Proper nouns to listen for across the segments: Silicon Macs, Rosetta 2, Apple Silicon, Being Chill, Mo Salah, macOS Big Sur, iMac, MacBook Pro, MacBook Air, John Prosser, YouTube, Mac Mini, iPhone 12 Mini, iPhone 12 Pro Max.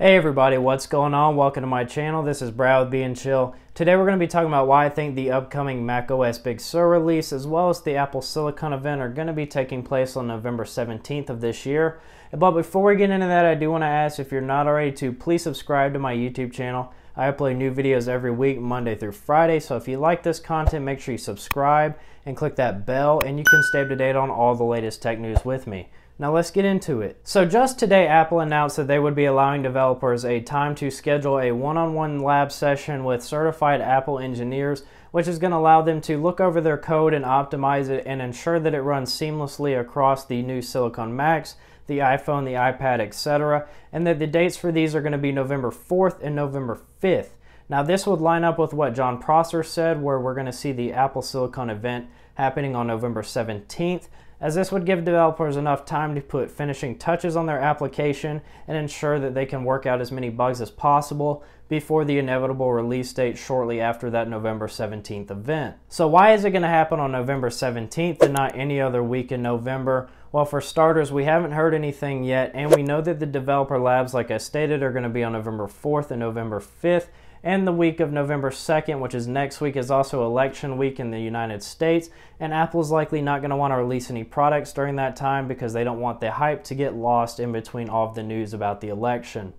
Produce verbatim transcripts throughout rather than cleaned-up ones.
Hey everybody, what's going on? Welcome to my channel. This is Brad with Being Chill. Today we're going to be talking about why I think the upcoming macOS Big Sur release as well as the Apple Silicon event are going to be taking place on November seventeenth of this year. But before we get into that, I do want to ask if you're not already to please subscribe to my YouTube channel. I upload new videos every week, Monday through Friday, so if you like this content, make sure you subscribe and click that bell and you can stay up to date on all the latest tech news with me. Now let's get into it. So just today, Apple announced that they would be allowing developers a time to schedule a one-on-one lab session with certified Apple engineers, which is going to allow them to look over their code and optimize it and ensure that it runs seamlessly across the new Silicon Macs, the iPhone, the iPad, et cetera, and that the dates for these are going to be November fourth and November fifth. Now this would line up with what John Prosser said, where we're going to see the Apple Silicon event happening on November seventeenth, as this would give developers enough time to put finishing touches on their application and ensure that they can work out as many bugs as possible before the inevitable release date shortly after that November seventeenth event. So why is it going to happen on November seventeenth and not any other week in November? Well, for starters, we haven't heard anything yet, and we know that the developer labs, like I stated, are going to be on November fourth and November fifth, and the week of November second, which is next week, is also election week in the United States, and Apple's likely not going to want to release any products during that time because they don't want the hype to get lost in between all of the news about the election.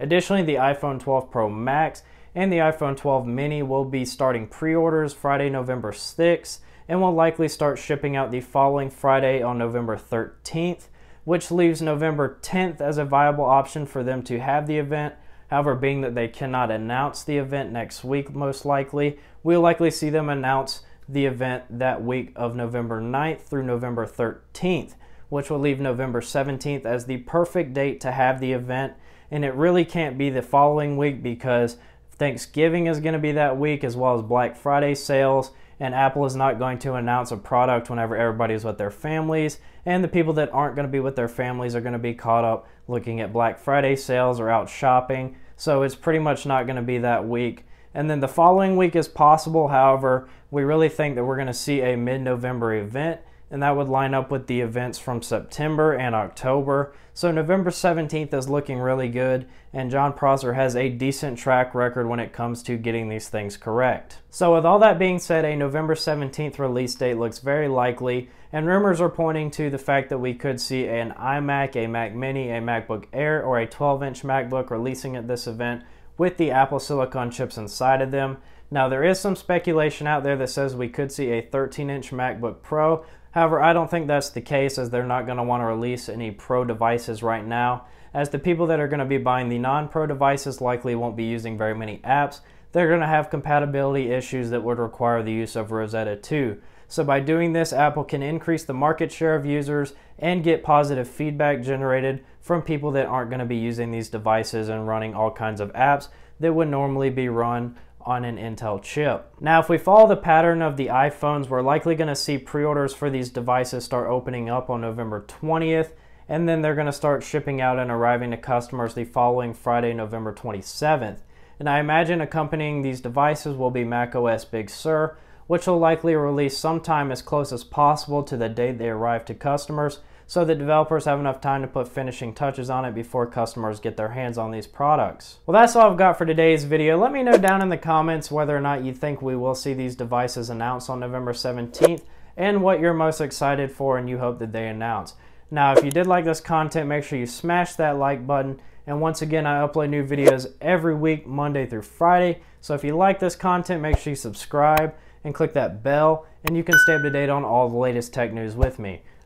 Additionally, the iPhone twelve Pro Max and the iPhone twelve Mini will be starting pre-orders Friday, November sixth, and will likely start shipping out the following Friday on November thirteenth, which leaves November tenth as a viable option for them to have the event. However, being that they cannot announce the event next week, most likely, we'll likely see them announce the event that week of November ninth through November thirteenth, which will leave November seventeenth as the perfect date to have the event. And it really can't be the following week because Thanksgiving is going to be that week, as well as Black Friday sales, and Apple is not going to announce a product whenever everybody's with their families, and the people that aren't going to be with their families are going to be caught up looking at Black Friday sales or out shopping. So it's pretty much not going to be that week. And then the following week is possible. However, we really think that we're going to see a mid-November event, and that would line up with the events from September and October. So November seventeenth is looking really good, and John Prosser has a decent track record when it comes to getting these things correct. So with all that being said, a November seventeenth release date looks very likely, and rumors are pointing to the fact that we could see an iMac, a Mac Mini, a MacBook Air, or a twelve inch MacBook releasing at this event with the Apple Silicon chips inside of them. Now there is some speculation out there that says we could see a thirteen inch MacBook Pro. However, I don't think that's the case, as they're not going to want to release any Pro devices right now, as the people that are going to be buying the non-Pro devices likely won't be using very many apps. They're going to have compatibility issues that would require the use of Rosetta two. So by doing this, Apple can increase the market share of users and get positive feedback generated from people that aren't going to be using these devices and running all kinds of apps that would normally be run on an Intel chip. Now, if we follow the pattern of the iPhones, we're likely going to see pre-orders for these devices start opening up on November twentieth, and then they're going to start shipping out and arriving to customers the following Friday, November twenty-seventh. And I imagine accompanying these devices will be macOS Big Sur, which will likely release sometime as close as possible to the date they arrive to customers, so that developers have enough time to put finishing touches on it before customers get their hands on these products. Well, that's all I've got for today's video. Let me know down in the comments whether or not you think we will see these devices announced on November seventeenth, and what you're most excited for and you hope that they announce. Now, if you did like this content, make sure you smash that like button. And once again, I upload new videos every week, Monday through Friday. So if you like this content, make sure you subscribe and click that bell, and you can stay up to date on all the latest tech news with me.